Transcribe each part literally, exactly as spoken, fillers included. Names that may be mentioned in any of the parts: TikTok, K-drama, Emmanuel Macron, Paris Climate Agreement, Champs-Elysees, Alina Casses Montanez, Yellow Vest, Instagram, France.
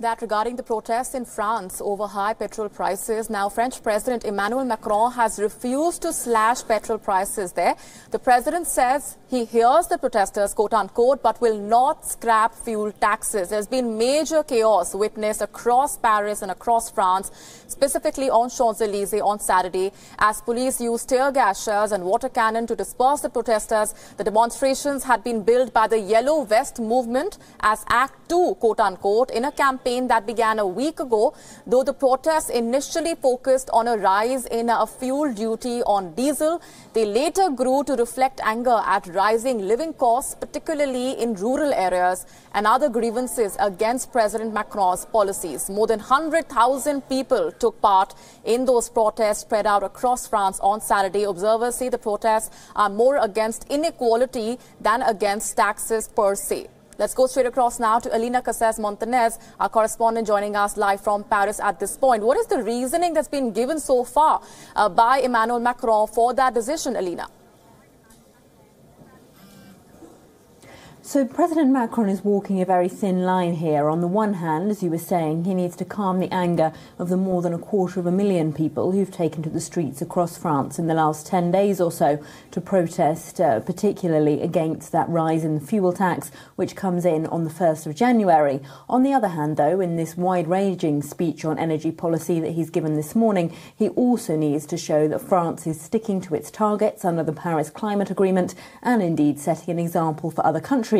that regarding the protests in France over high petrol prices. Now, French President Emmanuel Macron has refused to slash petrol prices there. The president says he hears the protesters, quote-unquote, but will not scrap fuel taxes. There's been major chaos witnessed across Paris and across France, specifically on Champs-Elysees on Saturday, as police used tear gas shells and water cannon to disperse the protesters. The demonstrations had been billed by the Yellow Vest movement as Act two, quote-unquote, in a campaign that began a week ago, though the protests initially focused on a rise in a fuel duty on diesel. They later grew to reflect anger at rising living costs, particularly in rural areas, and other grievances against President Macron's policies. More than one hundred thousand people took part in those protests spread out across France on Saturday. Observers say the protests are more against inequality than against taxes per se. Let's go straight across now to Alina Casses Montanez, our correspondent joining us live from Paris at this point. What is the reasoning that's been given so far uh, by Emmanuel Macron for that decision, Alina? So President Macron is walking a very thin line here. On the one hand, as you were saying, he needs to calm the anger of the more than a quarter of a million people who've taken to the streets across France in the last ten days or so to protest, uh, particularly against that rise in the fuel tax, which comes in on the first of January. On the other hand, though, in this wide-ranging speech on energy policy that he's given this morning, he also needs to show that France is sticking to its targets under the Paris Climate Agreement and indeed setting an example for other countries.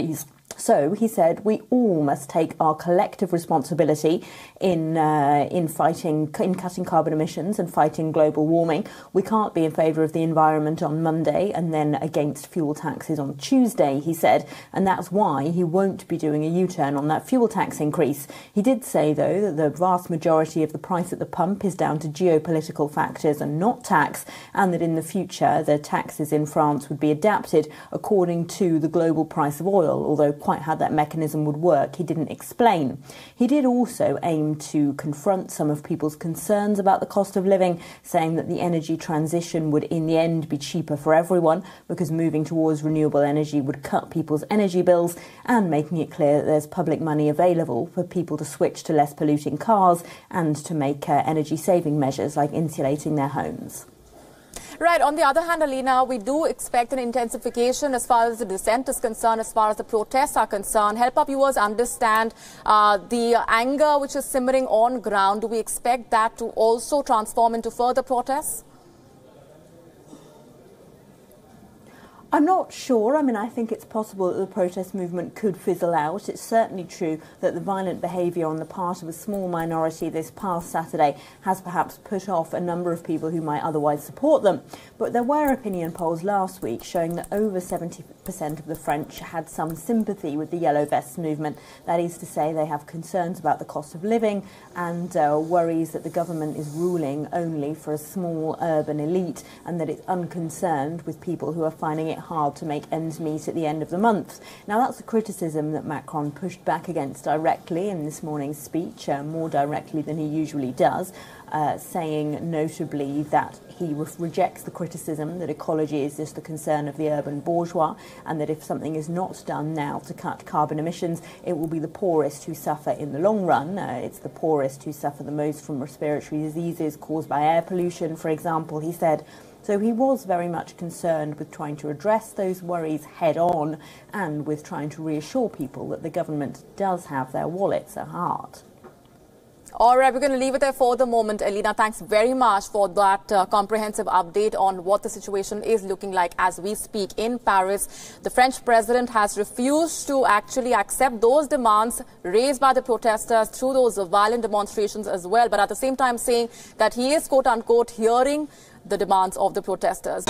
So he said we all must take our collective responsibility in uh, in fighting in cutting carbon emissions and fighting global warming. We can't be in favour of the environment on Monday and then against fuel taxes on Tuesday, he said, and that's why he won't be doing a U-turn on that fuel tax increase. He did say, though, that the vast majority of the price at the pump is down to geopolitical factors and not tax, and that in the future the taxes in France would be adapted according to the global price of oil. Although quite how that mechanism would work, he didn't explain. He did also aim to confront some of people's concerns about the cost of living, saying that the energy transition would in the end be cheaper for everyone because moving towards renewable energy would cut people's energy bills, and making it clear that there's public money available for people to switch to less polluting cars and to make uh, energy saving measures like insulating their homes. Right. On the other hand, Alina, we do expect an intensification as far as the dissent is concerned, as far as the protests are concerned. Help our viewers understand uh, the anger which is simmering on ground. Do we expect that to also transform into further protests? I'm not sure. I mean, I think it's possible that the protest movement could fizzle out. It's certainly true that the violent behaviour on the part of a small minority this past Saturday has perhaps put off a number of people who might otherwise support them. But there were opinion polls last week showing that over seventy percent of the French had some sympathy with the Yellow Vest movement. That is to say, they have concerns about the cost of living and uh, worries that the government is ruling only for a small urban elite and that it's unconcerned with people who are finding it hard to make ends meet at the end of the month. Now, that's a criticism that Macron pushed back against directly in this morning's speech, uh, more directly than he usually does, uh, saying notably that he re rejects the criticism that ecology is just the concern of the urban bourgeois, and that if something is not done now to cut carbon emissions, it will be the poorest who suffer in the long run. Uh, it's the poorest who suffer the most from respiratory diseases caused by air pollution, for example, he said. So he was very much concerned with trying to address those worries head on and with trying to reassure people that the government does have their wallets at heart. All right, we're going to leave it there for the moment. Alina, thanks very much for that uh, comprehensive update on what the situation is looking like as we speak in Paris. The French president has refused to actually accept those demands raised by the protesters through those violent demonstrations as well, but at the same time saying that he is, quote-unquote, hearing the demands of the protesters.